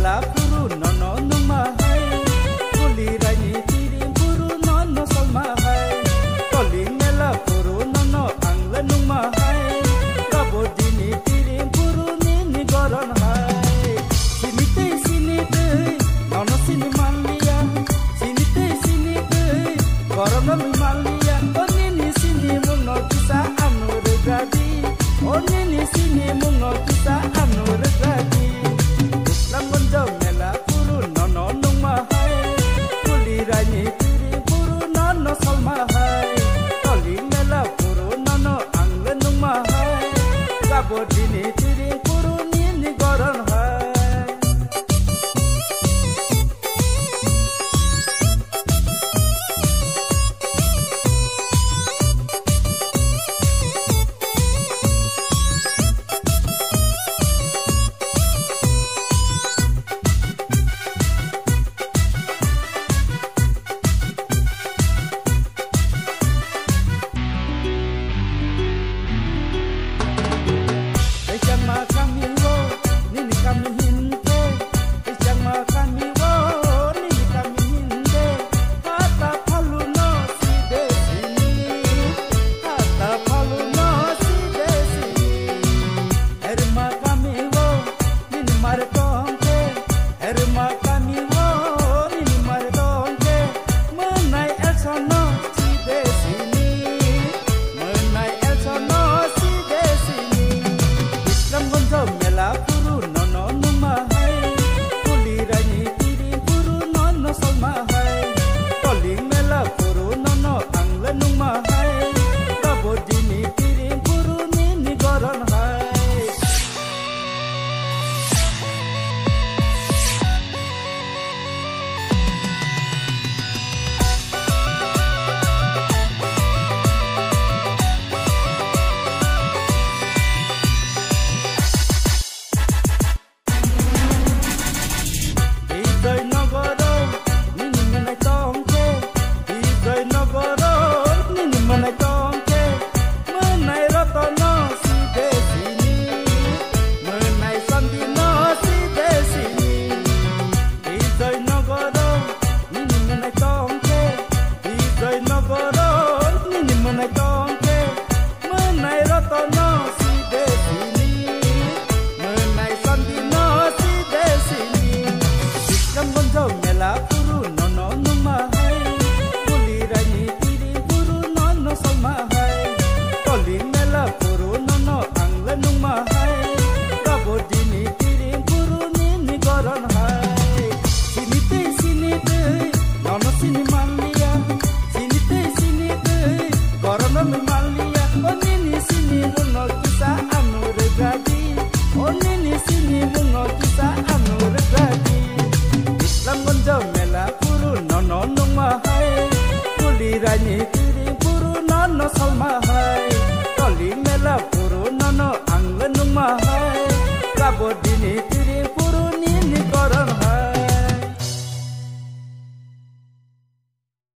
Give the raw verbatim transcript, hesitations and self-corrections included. Mela puru no no no mahai, poli rani tiri puru no no sol mahai, poli mela puru no no angla no mahai, kabodini tiri puru ni ni goron hai. Sinite sinite, no no sin malia, sinite sinite, goron no malia, oni ni sini muno kisa anure gadi, oni ni sini muno kisa anure gadi. What do you need?